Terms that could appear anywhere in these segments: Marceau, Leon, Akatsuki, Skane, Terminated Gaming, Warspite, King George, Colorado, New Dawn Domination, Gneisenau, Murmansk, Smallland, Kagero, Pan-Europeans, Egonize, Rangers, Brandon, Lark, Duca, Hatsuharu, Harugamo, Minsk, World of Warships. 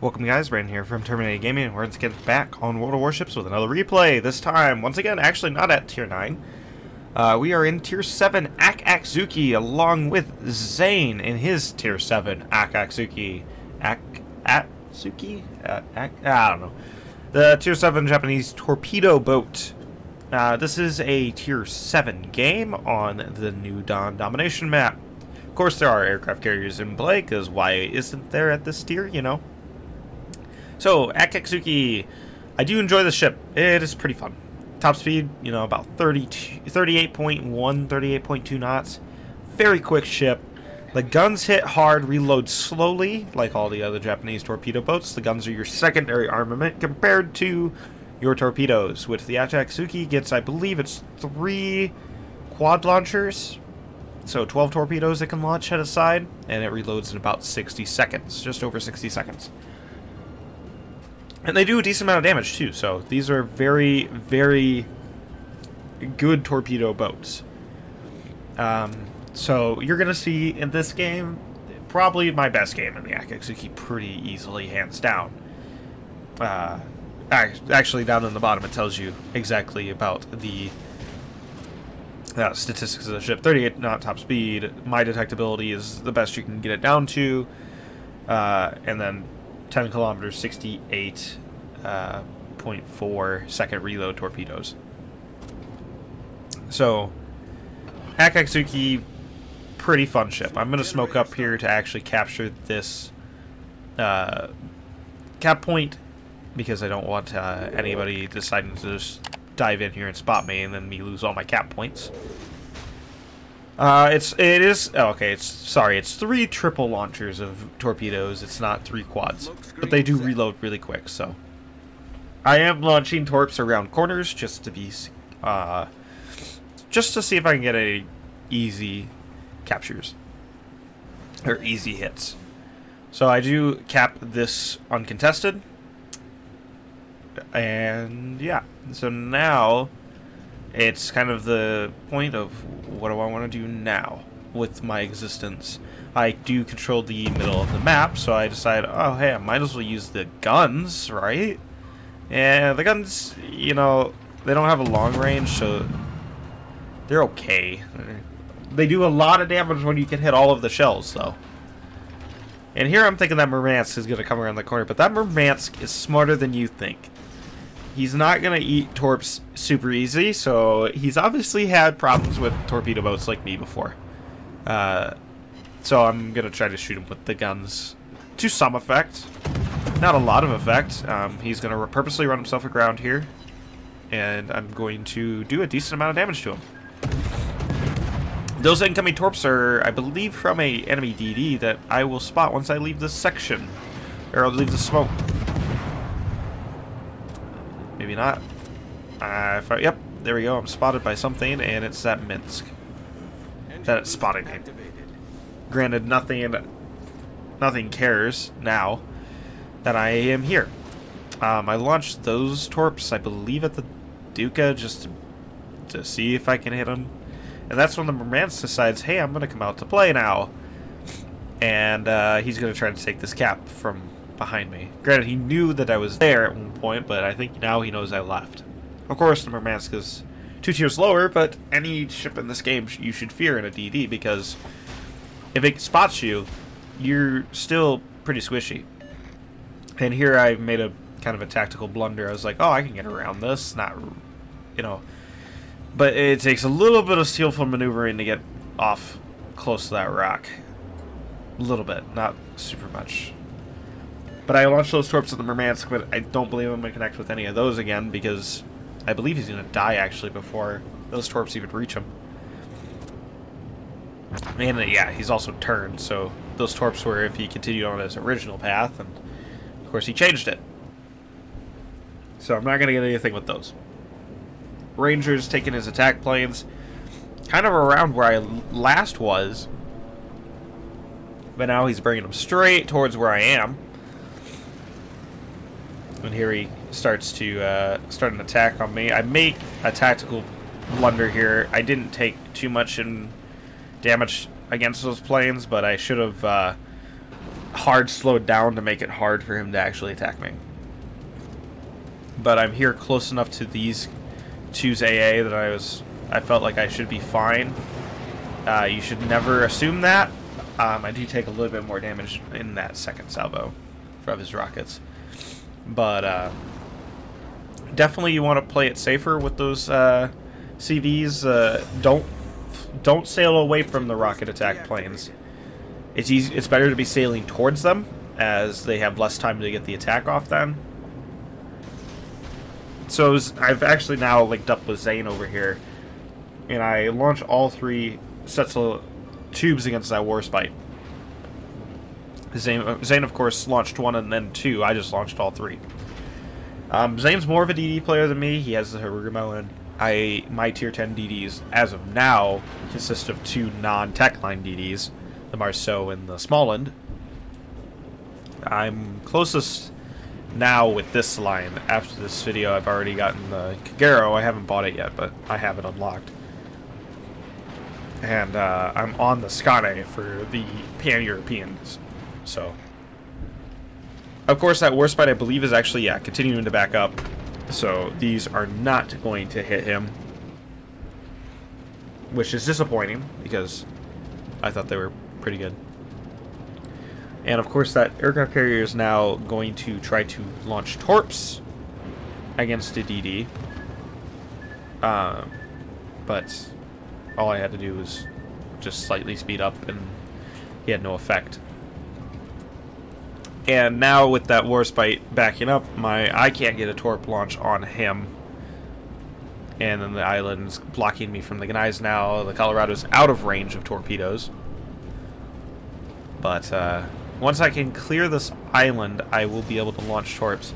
Welcome guys, Brandon here from Terminated Gaming, and we're going to get back on World of Warships with another replay. This time, once again, actually not at Tier 9. We are in Tier 7 Akatsuki along with Zane in his Tier 7 Akatsuki. Akatsuki? I don't know. The Tier 7 Japanese torpedo boat. This is a Tier 7 game on the New Dawn Domination map. Of course, there are aircraft carriers in play, because why isn't there at this tier, you know? So, Akatsuki, I do enjoy the ship. It is pretty fun. Top speed, you know, about 38.1, 38.2 knots. Very quick ship. The guns hit hard, reload slowly, like all the other Japanese torpedo boats. The guns are your secondary armament compared to your torpedoes, which the Akatsuki gets, I believe it's 3 quad launchers. So 12 torpedoes it can launch at a side, and it reloads in about 60 seconds, just over 60 seconds. And they do a decent amount of damage, too, so these are very, very good torpedo boats. So you're going to see in this game, probably my best game in the Akatsuki, pretty easily, hands down. Actually, down in the bottom it tells you exactly about the statistics of the ship. 38 knot top speed, my detectability is the best you can get it down to, and then 10 kilometers, 68.4 second reload torpedoes. So, Akatsuki, pretty fun ship. I'm going to smoke up here to actually capture this cap point, because I don't want anybody deciding to just dive in here and spot me and then me lose all my cap points. It's 3 triple launchers of torpedoes, it's not 3 quads, but they do reload really quick, so. I am launching torps around corners just to see if I can get any easy captures, or easy hits. So I do cap this uncontested, and yeah, so now it's kind of the point of what do I want to do now with my existence. I do control the middle of the map, so I decide, oh hey, I might as well use the guns, right? And the guns, you know, they don't have a long range, so they're okay. They do a lot of damage when you can hit all of the shells, though. And here I'm thinking that Murmansk is going to come around the corner, but that Murmansk is smarter than you think. He's not going to eat torps super easy, so he's obviously had problems with torpedo boats like me before. So I'm going to try to shoot him with the guns to some effect. Not a lot of effect. He's going to purposely run himself aground here, and I'm going to do a decent amount of damage to him. Those incoming torps are, I believe, from an enemy DD that I will spot once I leave this section, or I'll leave the smoke. Maybe not. Yep, there we go. I'm spotted by something, and it's that Minsk. That it's spotting me. Granted, nothing cares now that I am here. I launched those torps, I believe, at the Duca just to see if I can hit them. And that's when the Murmansk decides, hey, I'm going to come out to play now. And he's going to try to take this cap from behind me. Granted, he knew that I was there at one point, but I think now he knows I left. Of course, the Murmansk is 2 tiers lower, but any ship in this game you should fear in a DD, because if it spots you, you're still pretty squishy. And here I made a kind of a tactical blunder. I was like, oh, I can get around this, not, you know. But it takes a little bit of skillful maneuvering to get off close to that rock. A little bit, not super much. But I launched those torps at the Murmansk, but I don't believe I'm going to connect with any of those again, because I believe he's going to die, actually, before those torps even reach him. And, yeah, he's also turned, so those torps were if he continued on his original path, and, of course, he changed it. So I'm not going to get anything with those. Rangers taking his attack planes kind of around where I last was, but now he's bringing them straight towards where I am. And here he starts to start an attack on me. I make a tactical blunder here. I didn't take too much in damage against those planes, but I should have hard slowed down to make it hard for him to actually attack me. But I'm here close enough to these two's AA that I felt like I should be fine. You should never assume that. I do take a little bit more damage in that second salvo from his rockets. But definitely you want to play it safer with those CVs. Don't sail away from the rocket attack planes. It's easy. It's better to be sailing towards them, as they have less time to get the attack off then. So I've actually now linked up with Zane over here, and I launch all three sets of tubes against that Warspite. Zane, of course, launched one and then two. I just launched all three. Zane's more of a DD player than me. He has the Harugamo, and my tier 10 DDs, as of now, consist of two non-tech line DDs, the Marceau and the Smallland. I'm closest now with this line. After this video, I've already gotten the Kagero. I haven't bought it yet, but I have it unlocked. And I'm on the Skane for the Pan-Europeans. So, of course, that Warspite, I believe, is actually, yeah, continuing to back up. So these are not going to hit him, which is disappointing because I thought they were pretty good. And, of course, that aircraft carrier is now going to try to launch torps against a DD. But all I had to do was just slightly speed up, and he had no effect. And now with that Warspite backing up, I can't get a torp launch on him. And then the island's blocking me from the Gneisenau. The Colorado's out of range of torpedoes. But, once I can clear this island, I will be able to launch torps.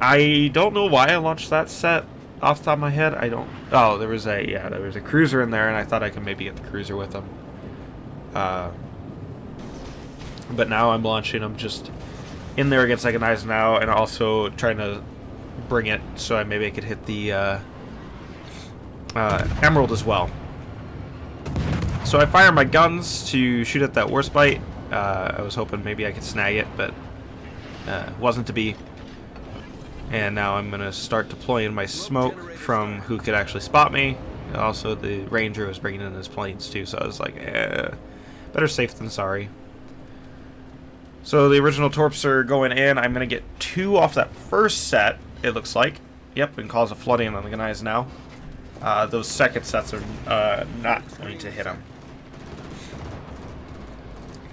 I don't know why I launched that set off the top of my head. I don't... Oh, there was a cruiser in there, and I thought I could maybe get the cruiser with them. But now I'm launching them just in there against Egonize now, and also trying to bring it so maybe I could hit the Emerald as well. So I fire my guns to shoot at that Warspite. I was hoping maybe I could snag it, but wasn't to be. And now I'm going to start deploying my smoke from who could actually spot me. Also, the Ranger was bringing in his planes too, so I was like, eh, better safe than sorry. So the original torps are going in. I'm going to get two off that first set, it looks like. Yep, and cause a flooding on the Gneisenau now. Those second sets are not going to hit him.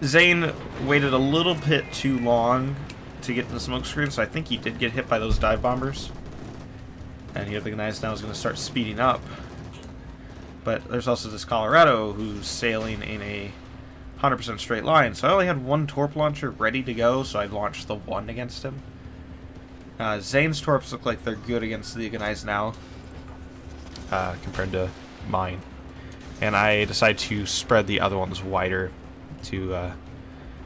Zane waited a little bit too long to get the smoke screen, so I think he did get hit by those dive bombers. And here the Gneisenau now is going to start speeding up. But there's also this Colorado who's sailing in a 100% straight line, so I only had one torp launcher ready to go, so I launched the one against him. Zane's torps look like they're good against the Egonize now, compared to mine. And I decide to spread the other ones wider to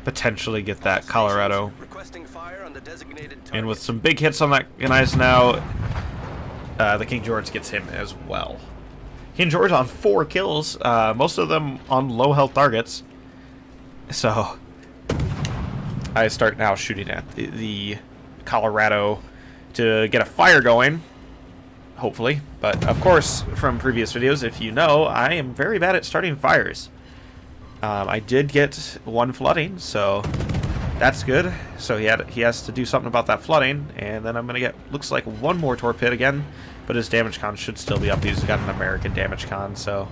potentially get that Colorado. And with some big hits on that Egonize now, the King George gets him as well. King George on 4 kills, most of them on low health targets. So I start now shooting at the Colorado to get a fire going, hopefully. But of course, from previous videos, if you know, I am very bad at starting fires. I did get one flooding, so that's good. So he has to do something about that flooding, and then I'm gonna get, looks like, one more torp hit again, but his damage con should still be up. He's got an American damage con, so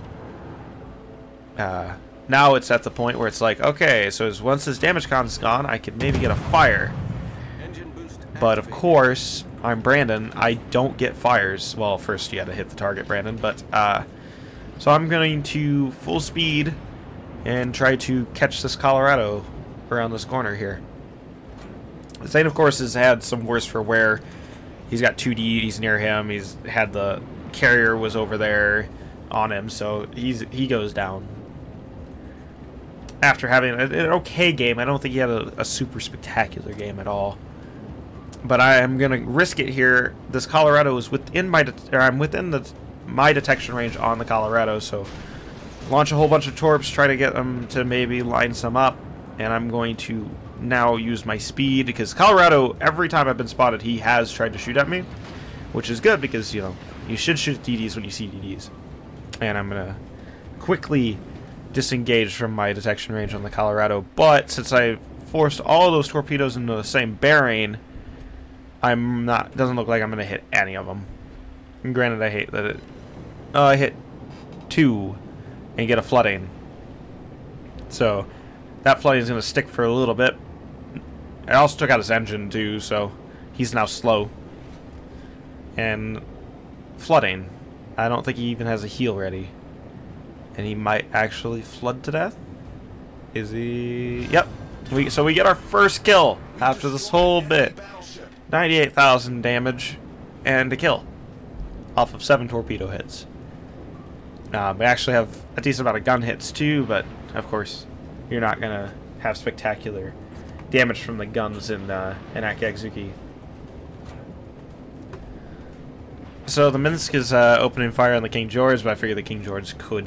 now it's at the point where it's like, okay, so once this damage con is gone, I could maybe get a fire. But of course, I'm Brandon. I don't get fires. Well, first you got to hit the target, Brandon. But so I'm going to full speed and try to catch this Colorado around this corner here. Zane, of course, has had some worse for wear. He's got two DDs near him. He's had the carrier was over there on him, so he goes down. After having an okay game, I don't think he had a super spectacular game at all. But I am going to risk it here. This Colorado is within my detection range on the Colorado, so launch a whole bunch of torps, try to get them to maybe line some up, and I'm going to now use my speed, because Colorado, every time I've been spotted, he has tried to shoot at me, which is good, because, you know, you should shoot at DDs when you see DDs. And I'm going to quickly disengage from my detection range on the Colorado, but since I forced all those torpedoes into the same bearing, I'm not, doesn't look like I'm going to hit any of them. And granted, I hate that it, I hit 2 and get a flooding. So that flooding is going to stick for a little bit. I also took out his engine too, so he's now slow. And flooding. I don't think he even has a heal ready. And he might actually flood to death. Is he? Yep. So we get our first kill after this whole bit. 98,000 damage and a kill off of 7 torpedo hits. We actually have a decent amount of gun hits too, but of course you're not going to have spectacular damage from the guns in Akatsuki. So the Minsk is opening fire on the King George, but I figure the King George could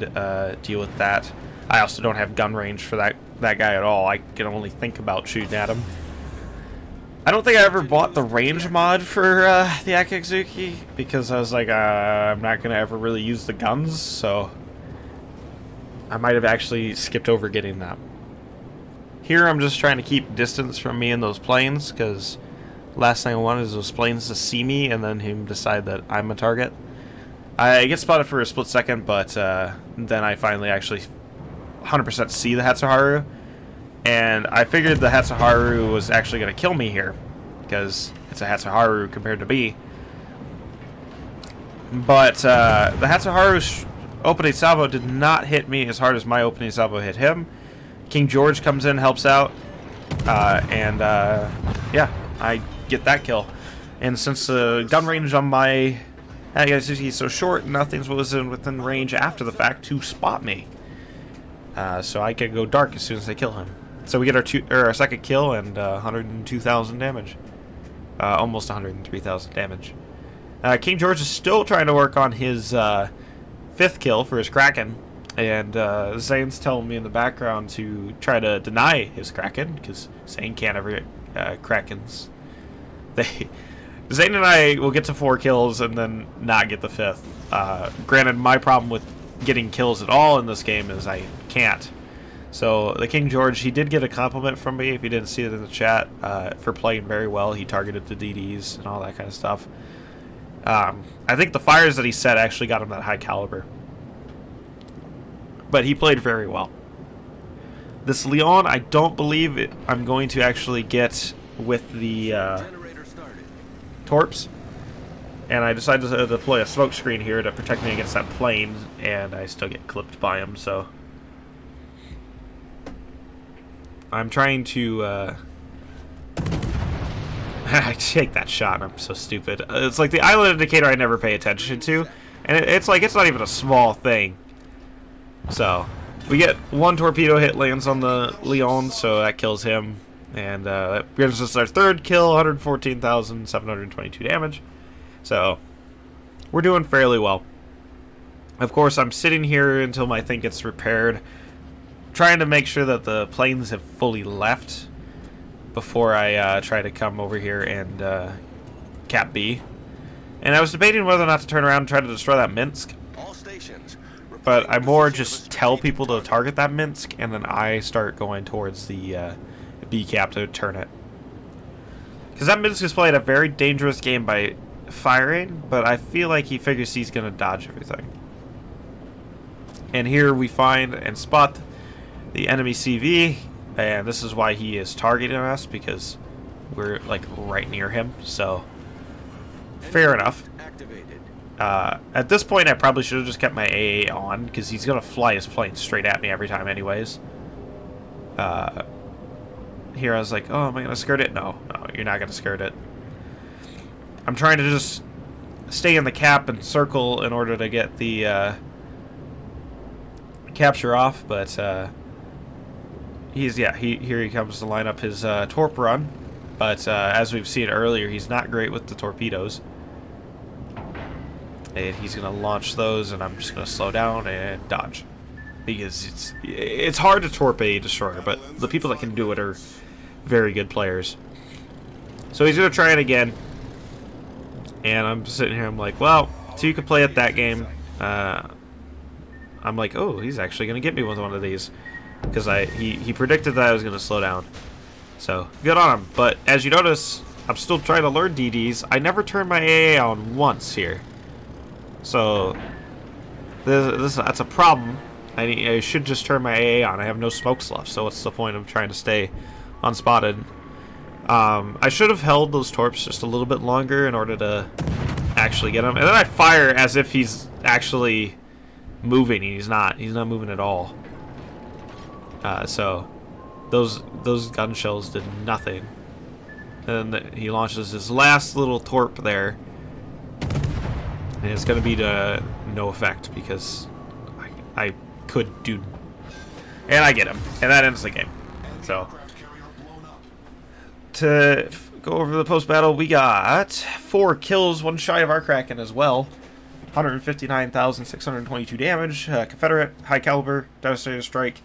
deal with that. I also don't have gun range for that guy at all. I can only think about shooting at him. I don't think I ever bought the range mod for the Akatsuki, because I was like, I'm not going to ever really use the guns, so I might have actually skipped over getting that. Here I'm just trying to keep distance from me and those planes, because last thing I want is those planes to see me and then him decide that I'm a target. I get spotted for a split second, but then I finally actually 100% see the Hatsuharu. And I figured the Hatsuharu was actually going to kill me here, because it's a Hatsuharu compared to B. But the Hatsuharu's opening salvo did not hit me as hard as my opening salvo hit him. King George comes in, helps out, and yeah, I get that kill. And since the gun range on my Akatsuki is so short, nothing was within range after the fact to spot me. So I can go dark as soon as they kill him. So we get our second kill and 102,000 damage. Almost 103,000 damage. King George is still trying to work on his 5th kill for his Kraken. And Zane's telling me in the background to try to deny his Kraken, because Zane can't ever get Krakens. Zane and I will get to 4 kills and then not get the 5th. Granted, my problem with getting kills at all in this game is I can't. So the King George, he did get a compliment from me, if you didn't see it in the chat, for playing very well. He targeted the DDs and all that kind of stuff. I think the fires that he set actually got him that high caliber, but he played very well. This Leon, I don't believe I'm going to actually get with the torps. And I decided to deploy a smoke screen here to protect me against that plane, and I still get clipped by him, so I'm trying to I take that shot and I'm so stupid. It's like the island indicator I never pay attention to, and it's like it's not even a small thing. So we get 1 torpedo hit lands on the Leon, so that kills him, and that brings us our 3rd kill, 114,722 damage. So, we're doing fairly well. Of course, I'm sitting here until my thing gets repaired, trying to make sure that the planes have fully left before I try to come over here and cap B. And I was debating whether or not to turn around and try to destroy that Minsk, but I more just tell people to target that Minsk, and then I start going towards the B cap to turn it. Because that Minsk is playing a very dangerous game by firing, but I feel like he figures he's gonna dodge everything. And here we find and spot the enemy CV, and this is why he is targeting us, because we're like right near him, so fair enough. At this point I probably should have just kept my AA on, because he's gonna fly his plane straight at me every time anyways. Here I was like, oh, am I gonna skirt it? No, you're not gonna skirt it. I'm trying to just stay in the cap and circle in order to get the capture off, but here he comes to line up his torp run, but as we've seen earlier, he's not great with the torpedoes, and he's going to launch those, and I'm just going to slow down and dodge. because it's hard to torpedo a destroyer, but the people that can do it are very good players. So he's gonna try it again, and I'm sitting here. I'm like, well, so you can play at that game. I'm like, oh, he's actually gonna get me with one of these, because he predicted that I was gonna slow down. So good on him. But as you notice, I'm still trying to learn DDs. I never turned my AA on once here, so that's a problem. I should just turn my AA on. I have no smokes left, so what's the point of trying to stay unspotted? I should have held those torps just a little bit longer in order to actually get him. And then I fire as if he's actually moving, and he's not. He's not moving at all. So those gun shells did nothing. And he launches his last little torp there, and it's going to be to no effect because I could do, and I get him, and that ends the game. So to go over the post battle, we got 4 kills, 1 shy of our Kraken as well. 159,622 damage. Confederate high caliber devastator strike.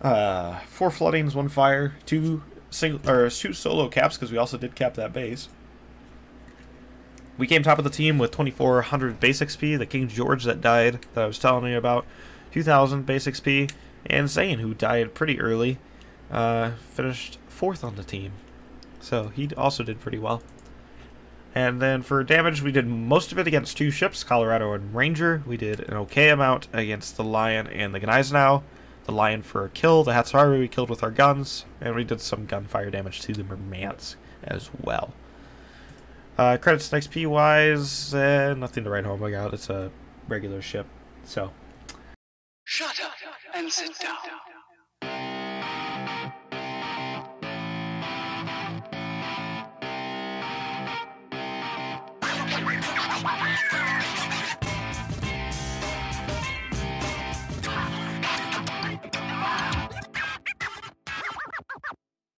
4 floodings, 1 fire, 2 solo caps, because we also did cap that base. We came top of the team with 2,400 base XP, the King George that died, that I was telling you about, 2,000 base XP, and Skane, who died pretty early, finished 4th on the team. So he also did pretty well. And then for damage, we did most of it against 2 ships, Colorado and Ranger. We did an okay amount against the Lion and the Gneisenau. The Lion for a kill, the Hatsuharu we killed with our guns, and we did some gunfire damage to the Murmansk as well. Credits and XP wise, nothing to write home about. It's a regular ship, so. Shut up and sit down.